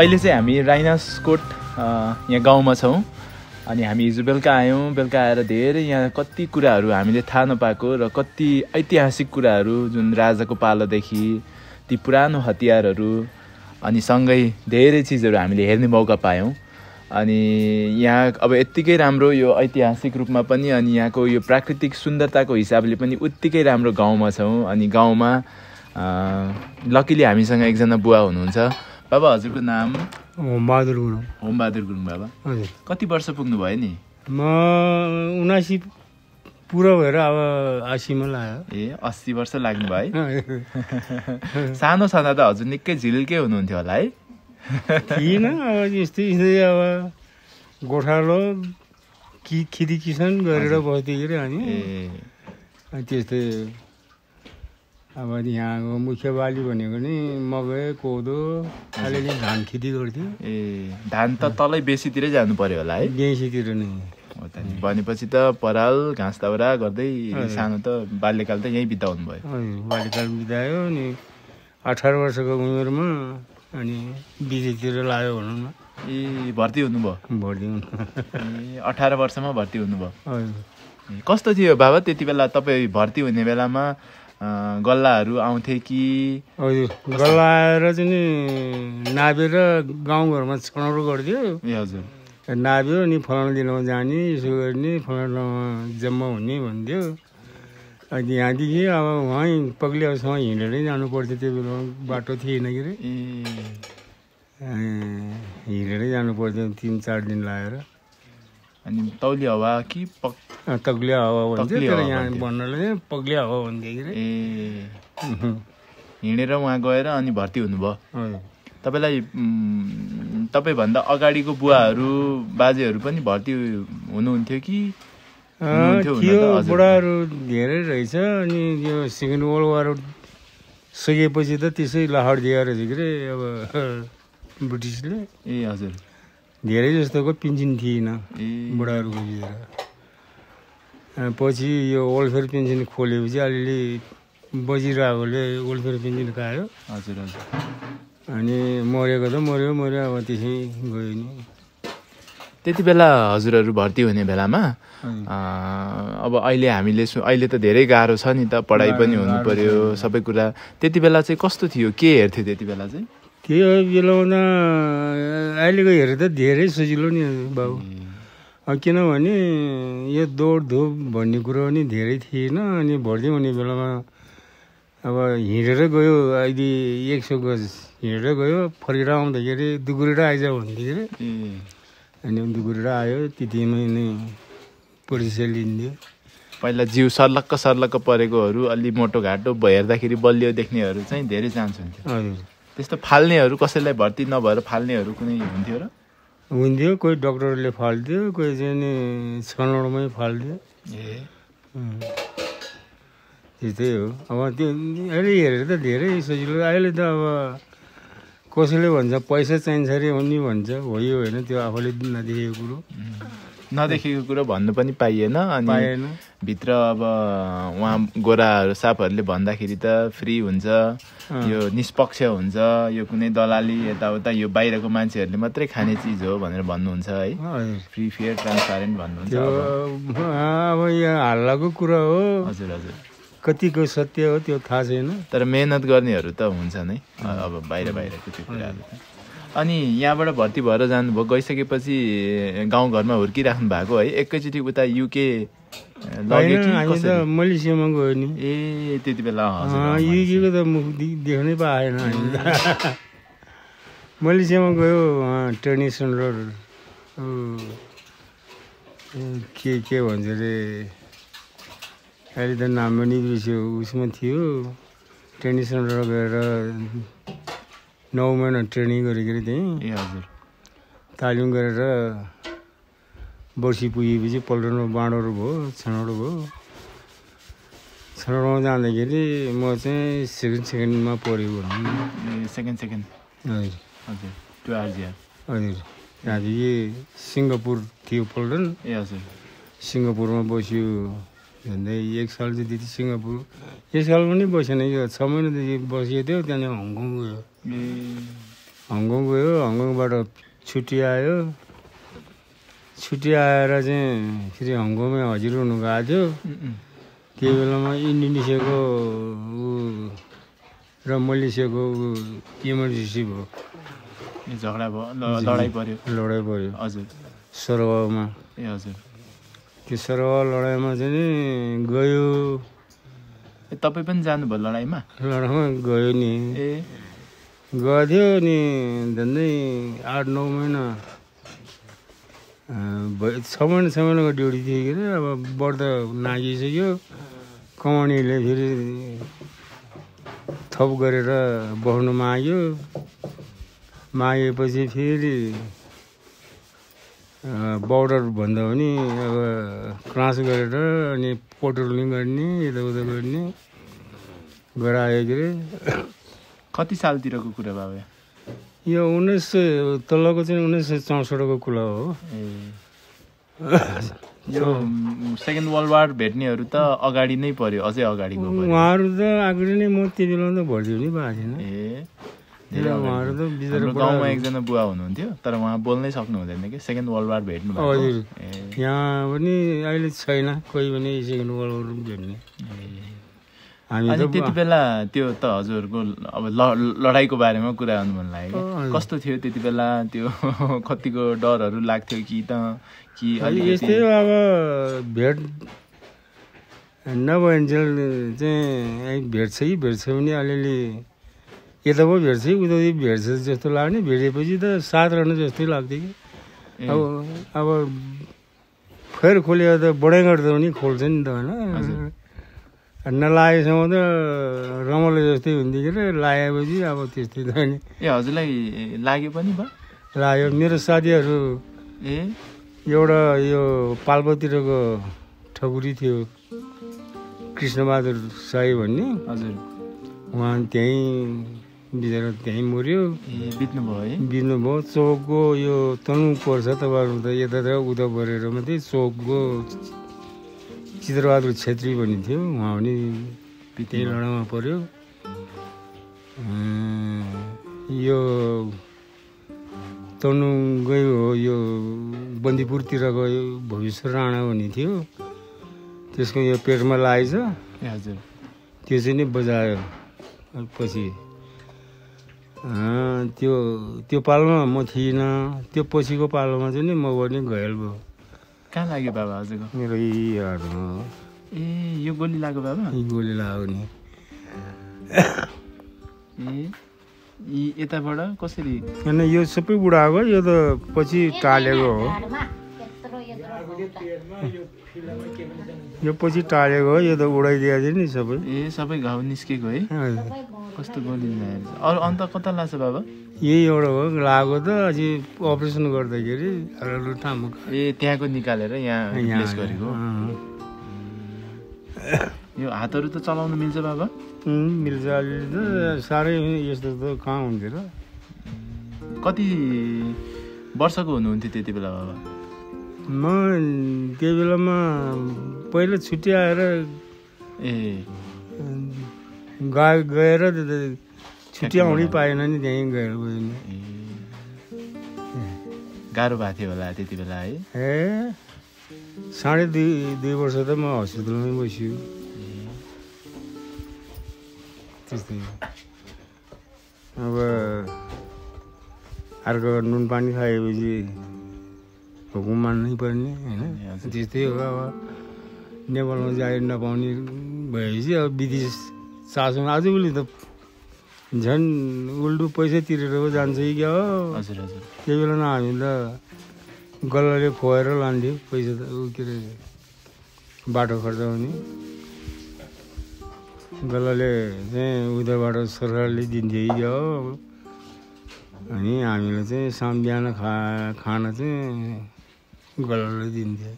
अहिले चाहिँ हामी राइनास्कोट यहाँ गाउँमा छौं अनि हामी हिजो बेलुका आयौं। बेलुका आएर धेरै यहाँ कति कुराहरु हामीले थाहा नपाएको र कति ऐतिहासिक कुराहरु जुन राजाको पालादेखि ती पुरानो हतियारहरु अनि सँगै धेरै चीजहरु हामीले हेर्ने मौका पायौं। अनि यहाँ अब यतिकै राम्रो यो ऐतिहासिक रूपमा पनि अनि यहाँको यो प्राकृतिक सुन्दरताको हिसाबले पनि उत्तिकै राम्रो गाउँमा छौं। अनि गाउँमा लकीली हामीसँग एकजना बुवा हुनुहुन्छ। बाबा हजुरको नाम होम बहादुर गुरुङ। होम बहादुर गुरुङ बाबा हजुर कति वर्ष पुग्नु भयो नि? म 79 पुरा भएर अब 80 मा लाग्यो। ए 80 वर्ष लाग्नु भयो है। सानो छँदा त हजुर निकै झिल्कै हुनुहुन्थ्यो होला है? किन अब यस्तै अब गोठालो खेती किसान गरेर बस्दाखेरि अनि त्यस्तै अब यहाँको मुख्य बाली भनेको नि मकै कोदो अलिअलि धान खेती गर्थ्यो। ए धान त तलै बेसीतिरै जानु पर्यो होला है? बेसीतिर नै हो त नि। भनेपछि त पराल घाँस दाउरा गर्दै सानो त बाल्यकाल त यहीँ बिताउनु भयो? बाल्यकाल बितायो अनि 18 वर्षको उमेरमा अनि विदेशतिर लाग्यो भनौँ न। ए भर्ती हुनुभयो? भर्ती हुनु 18 वर्षमा भर्ती हुनुभयो? हजुर। कस्तो थियो बाबा त्यति बेला तपाईँ भर्ती हुने बेलामा गल्लाहरू आउँथे कि? हजुर गल्ला आएर चाहिँ नापेर गाउँघरमा छनौट गरिदियो। ए हजुर। नाप्यो अनि फलाना दिनमा जाने यसो गर्ने फलाना जम्मा हुने भन्थ्यो। अनि यहाँदेखि अब वहीँ पग्लियासम्म हिँडेरै जानुपर्थ्यो। त्यो बेला बाटो थिएन कि अरे हिँडेरै जानुपर्थ्यो 3-4 दिन लागेर। अनि तौली हावा कि तग्लिया हावा भन्थ्यो तर यहाँ भन्नाले पग्लिया हावा भन्थ्यो कि अरे। हिँडेर उहाँ गएर अनि भर्ती हुनुभयो। तपाईँलाई तपाईँभन्दा अगाडिको बुवाहरू बाजेहरू पनि भर्ती हुनुहुन्थ्यो कि? थियो बुढाहरू धेरै रहेछ अनि यो सेकेन्ड वर्ल्ड वार सकेपछि त त्यसै लहर दिएर रहेछ कि अरे अब ब्रिटिसले। ए हजुर। धेरै जस्तोको पेन्सन थिएन बुढाहरूको पछि यो वेलफेयर पेन्सन खोलेपछि अलिअलि बजिरहेकोले वेलफेयर पेन्सन खायो। हजुर हजुर। अनि मरेको त मर्यो अब त्यसै गयो नि। त्यति बेला हजुरहरू भर्ती हुने बेलामा अब अहिले त धेरै गाह्रो छ नि त पढाइ पनि हुनु पर्यो सबै कुरा। त्यति बेला चाहिँ कस्तो थियो के हेर्थ्यो त्यति बेला चाहिँ? त्यो बेलामा अहिलेको हेरेर त धेरै सजिलो नि बाबु। किनभने यो दौडधुप भन्ने कुरो नि धेरै थिएन अनि भर्ती हुने बेलामा अब हिँडेर गयो अहिले 100 गज हिँडेर गयो फर्केर आउँदाखेरि दुगुरेर आइज भन्दाखेरि अनि दुगुरेर आयो त्यतिमै नै परिचय लिन्थ्यो। पहिला जिउ सर्लक्क परेकोहरू अलि मोटो घाटो हेर्दाखेरि बलियो देख्नेहरू चाहिँ धेरै चान्स हुन्थ्यो। हजुर। त्यस्तो फाल्नेहरू कसैलाई भर्ती नभएर फाल्नेहरू कुनै हुन्थ्यो र? हुन्थ्यो कोही डाक्टरले फाल्थ्यो कोही चाहिँ नि छनौटमै फाल्थ्यो। ए त्यस्तै हो। अब त्यो अहिले हेरेर त धेरै सजिलो। अहिले त अब कसैले भन्छ पैसा चाहिन्छ अरे हो नि भन्छ हो यो होइन त्यो आफूले नदेखेको कुरो भन्नु पनि पाइएन। अनि भित्र अब उहाँ गोराहरू सापहरूले भन्दाखेरि त फ्री हुन्छ यो निष्पक्ष हुन्छ यो कुनै दलाली यताउता यो बाहिरको मान्छेहरूले मात्रै खाने चिज हो भनेर भन्नुहुन्छ है? फ्री फेयर ट्रान्सप्यारेन्ट भन्नुहुन्छ। अब यहाँ हल्लाको कुरा हो। हजुर हजुर। कतिको सत्य हो त्यो थाहा छैन तर मेहनत गर्नेहरू त हुन्छ नै अब बाहिरको त्यो कुराहरू। अनि यहाँबाट भर्ती भएर जानुभयो गइसकेपछि गाउँघरमा हुर्किराख्नु भएको है? एकैचोटि उता युके लगे कि कसरी? मलेसियामा गयो नि। ए त्यति बेला युकेको त मुख देख्नै पाएन हामीले। मलेसियामा गयो ट्रेडिसनल के भन्छ अरे अहिले त नाम पनि बिर्स्यो उसमा थियो ट्रेडिसनल गएर 9 महिना ट्रेनिङ गरेको थिएँ। ए हजुर। तालिम गरेर वर्षी पुगेपछि पल्टनमा बाँडहरू भयो छनौटमा जाँदाखेरि म चाहिँ सेकेन्डमा परेको भनौँ। सेकेन्ड हजुर हजुर त्यो आर्जिया। हजुर। त्यहाँदेखि सिङ्गापुर थियो पल्टन। ए हजुर। सिङ्गापुरमा बस्यो झन्डै 1 साल चाहिँ त्यति सिङ्गापुर 1 साल पनि बसेन यो 6 महिनादेखि बसेको थियो। त्यहाँदेखि हङकङ गयो। हङकङ गयो, हङकङबाट छुट्टी आयो, छुट्टी आएर चाहिँ फेरि हङकङमै हजुर हुनु गएको थियो। त्यो बेलामा इन्डोनेसियाको र मलेसियाको इमर्जेन्सी भयो, झगडा भयो, लडाइँ पर्यो हजुर सरवामा। ए हजुर, त्यो सरवा लडाइँमा चाहिँ नि गयो। तपाईँ पनि जानुभयो लडाइँमा? लडाइँमा गयो नि। ए गएको थियो नि, झन्डै 8-9 महिना, 6 महिना 6 महिनाको ड्युटी थियो कि अब बढ्दा नागिसक्यो। कमानीले फेरि थप गरेर बस्नु मागेपछि फेरि बर्डर भन्दा पनि अब क्रस गरेर अनि पेट्रोलिङ गर्ने, यताउता गर्ने गरायो के अरे। कति सालतिरको कुरा भयो यो? 1900 तलको चाहिँ 1964को कुरा हो। यो सेकेन्ड वर्ल्ड वार भेट्नेहरू त अगाडि नै पर्यो, अझै अगाडि गयो उहाँहरू त अगाडि नै। म त्यो बेला त भर्ती पनि भएको थिएन। ए उहाँहरू त बिचरा गाउँमा एकजना बुवा हुनुहुन्थ्यो, तर उहाँ बोल्नै सक्नु हुँदैन कि। सेकेन्ड वर्ल्ड वार भेट्नु हजुर, यहाँ पनि अहिले छैन कोही पनि सेकेन्ड वर्ल्ड वार भेट्ने। अनि त्यति बेला त्यो त हजुरको अब लडाइँको बारेमा कुरा गर्नु मन लाग्यो, कस्तो थियो त्यति बेला? त्यो कतिको डरहरू लाग्थ्यो कि त कि अलि यस्तै अब भेट नभएन्जेल चाहिँ भेट्छ कि भेट्छ भने अलिअलि यता पो भेट्छ कि उता भेट्छ जस्तो लाग्ने। भेटेपछि त साथ रहनु जस्तै लाग्थ्यो कि। अब फेर खोल्यो त बढाइ गर्दा पनि खोल्छ नि त होइन, नलाएसम्म त रमाइलो जस्तै हुन्थ्यो कि। लाएपछि अब त्यस्तै त नि। ए हजुरलाई लाग्यो पनि भयो? लाग्यो। मेरो साथीहरू एउटा यो पाल्पातिरको ठकुरी थियो कृष्ण बहादुर साई भन्ने हजुर, उहाँ त्यहीँ बिचरा त्यहीँ मर्यो। बित्नुभयो। चोकको यो तनु पर्छ तपाईँहरू त यता त उता गरेर मात्रै, चोकको चित्रबहादुर छेत्री भन्ने थियो, उहाँ पनि त्यही लडाइँमा पर्यो। यो तनु गयो यो बंदीपुरतिर गयो, भुवेश्वर राणा भन्ने थियो, त्यसको यो पेटमा लागेछ। ए हजुर, त्यो चाहिँ नि बजायो। पछि त्यो त्यो पालोमा म थिइनँ, त्यो पछिको पालोमा चाहिँ नि म पनि घायल भयो। कहाँ लाग्यो बाबा हजुरको? मेरो यहाँहरूमा। ए यो गोली लाग्यो बाबा? यो गोली लाग्यो नि। ए यताबाट कसरी? होइन यो सबै बुढाको, यो त पछि टालेको हो, यो पछि टालेको हो, यो त उडाइदिएको थियो नि सबै। ए सबै घाउ निस्केको है? कस्तो गोली लागेको छ। अरू अन्त कता लाग्छ बाबा? यही एउटा हो लागेको त, अझै अपरेसन गर्दाखेरि ठाउँमा। ए त्यहाँको निकालेर यहाँ रिप्लेस गरेको? यो हातहरू त चलाउनु मिल्छ बाबा? मिल्छ अलिअलि त, साह्रै यस्तो त कहाँ हुन्थ्यो र। कति वर्षको हुनुहुन्थ्यो त्यति बेला बाबा? म त्यो बेलामा पहिला छुट्टी आएर गएर छुट्टी आउनै पाएन नि, त्यहीँ गएर गएन। गाह्रो भएको थियो होला त्यति बेला है? ए 2.5 वर्ष त म हस्पिटलमै बस्यो। त्यस्तै अब अर्को नुन पानी खाएपछि हुकुम मान्नै पर्ने होइन, त्यस्तै हो। अब नेपालमा जाए नपाउने भएपछि अब विदेश शासन आजभोलि त झन् उल्टो पैसा तिरेर जान्छ कि क्या हो। हजुर हजुर, त्यो बेला न हामी त गल्लाले खुवाएर लान्थ्यो पैसा त, के अरे बाटो खर्च हुने गल्लाले चाहिँ उताबाट सरकारले दिन्थ्यो कि क्या हो। अनि हामीलाई चाहिँ साम बिहान खाना चाहिँ गल्लाले दिन्थ्यो।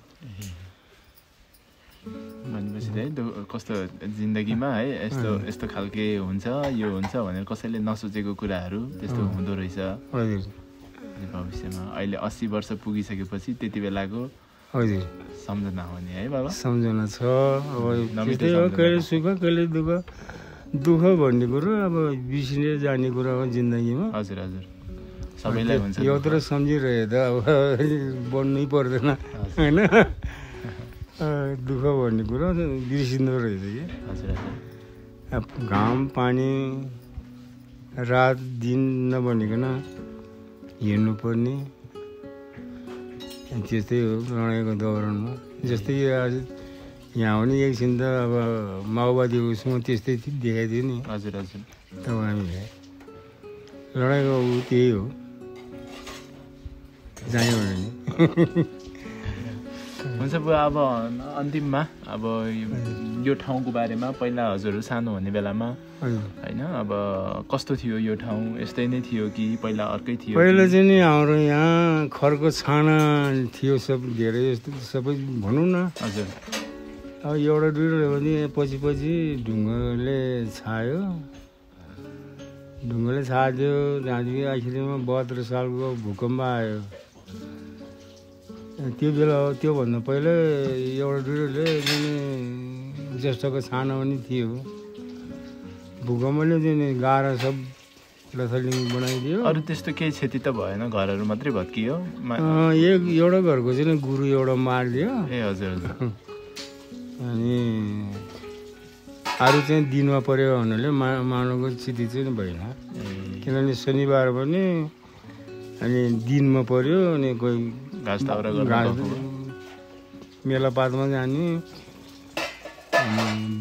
भनेपछि है कस्तो जिन्दगीमा है, यस्तो यस्तो खालके हुन्छ, यो हुन्छ भनेर कसैले नसोचेको कुराहरू त्यस्तो हुँदो रहेछ भविष्यमा। अहिले 80 वर्ष पुगिसकेपछि त्यति बेलाको हजुर सम्झना हो नि है बाबा? सम्झना छ। अब कहिले सुख कहिले दुःख, दुःख भन्ने कुरो अब बिर्सिने जाने कुरा हो जिन्दगीमा। हजुर हजुर, सबैलाई हुन्छ। यत्रो सम्झिरहे त अब बन्नै पर्दैन हैन, दुःख भन्ने कुरा बिर्सिँदो रहेछ कि। अब घाम पानी रात दिन नभनिकन हिँड्नुपर्ने त्यस्तै हो लडाइँको दौरानमा। जस्तै आज यहाँ आउने एकछिन त अब माओवादी उसमा त्यस्तै देखाइदियो नि। हजुर हजुर, तब हामीले लडाइँको ऊ त्यही हो जाने भने नि। हुन्छ बुवा, अब अन्तिममा अब यो ठाउँको बारेमा पहिला हजुरहरू सानो हुने बेलामा हैन अब कस्तो थियो यो ठाउँ? यस्तै नै थियो कि पहिला अर्कै थियो? पहिला चाहिँ नि हाम्रो यहाँ खरको छाना थियो सब धेरै जस्तो सबै भनौँ न। हजुर, अब एउटा दुईवटा भने पछि पछि ढुङ्गाले छायो, ढुङ्गाले छादियो। त्यहाँदेखि आखिरमा 72 सालको भूकम्प आयो। त्यो बेला त्योभन्दा पहिला एउटा दुईवटाले जस्टको छाना पनि थियो। भूकम्पले चाहिँ गाह्रो सब लथालिङ बनाइदियो। अरू त्यस्तो केही क्षति त भएन, घरहरू मात्रै भत्कियो। एउटा घरको चाहिँ गुरु एउटा मारिदियो। ए हजुर हजुर। अनि अरू चाहिँ दिनमा पऱ्यो हुनाले मानवको क्षति चाहिँ भएन, किनभने शनिबार पनि अनि दिनमा पऱ्यो। अनि कोही घाँस दाउरा गर्ने मेलापातमा जाने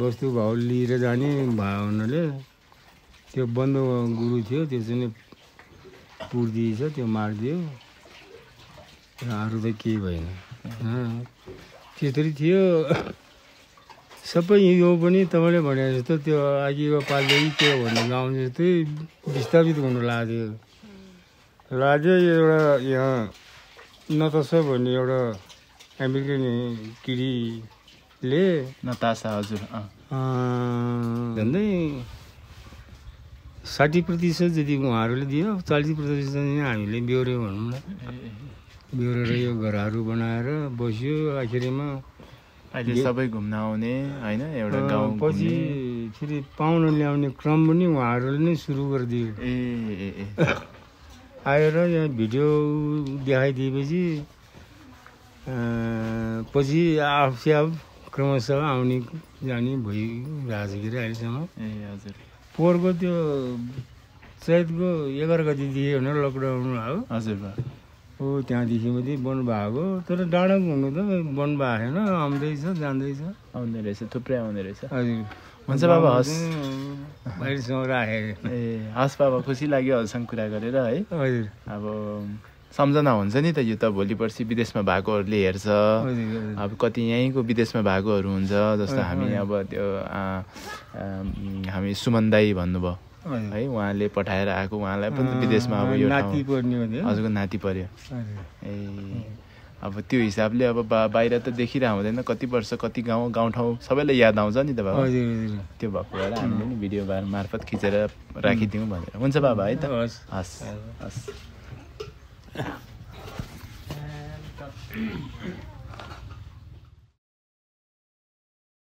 वस्तु भाउ लिएर जाने भयो हुनाले त्यो बन्द गुरु थियो, त्यो चाहिँ पुर्दिएछ, त्यो मारिदियो। र अरू त केही भएन, त्यसरी थियो सबै। यो पनि तपाईँले भने जस्तो त्यो अघिको पालि त्यो भन्ने गाउँ जस्तै विस्थापित हुनु लाग्यो। एउटा यहाँ नतासा भन्ने एउटा अमेरिकन किडीले नतासा हजुर झन्डै 60% जति उहाँहरूले दियो, 40% हामीले बेहोऱ्यो भनौँ न। बेहोरेर यो घरहरू बनाएर बस्यो। आखिरमा अहिले सबै घुम्न आउने हैन एउटा गाउँ पछि फेरि पाहुना ल्याउने क्रम पनि उहाँहरूले नै सुरु गरिदियो। ए आएर यहाँ भिडियो देखाइदिएपछि पछि आफै आफ क्रमशः आउने जाने भइरहेछ कि अहिलेसम्म। ए हजुर, पोहोरको त्यो चैतको 11 गते दिए भनेर लकडाउन हो। हजुर बा, हो त्यहाँदेखि मात्रै बन्द भएको। तर डाँडा घुम्नु त बन्द भएको छैन, आउँदैछ जाँदैछ, आउने रहेछ, थुप्रै आउने रहेछ। हजुर हुन्छ बाबा, हस् अहिलेसम्म राखेको। ए हस् बाबा, खुसी लाग्यो हजुरसँग कुरा गरेर है। हजुर, अब सम्झना हुन्छ नि त, यो त भोलि पर्सि विदेशमा भएकोहरूले हेर्छ। अब कति यहीँको विदेशमा भएकोहरू हुन्छ, जस्तो हामी अब त्यो हामी सुमन दाई भन्नुभयो है, उहाँले पठाएर आएको, उहाँलाई पनि विदेशमा अब यो नाति पर्ने, हजुरको नाति पर्यो। ए अब त्यो हिसाबले अब बाहिर त देखिरह हुँदैन, कति वर्ष कति गाउँठाउँ सबैलाई याद आउँछ नि त बाबा। त्यो भएको भएर हामीले नि भिडियो मार्फत खिचेर राखिदिउँ भनेर। हुन्छ बाबा है त, हस् हस्।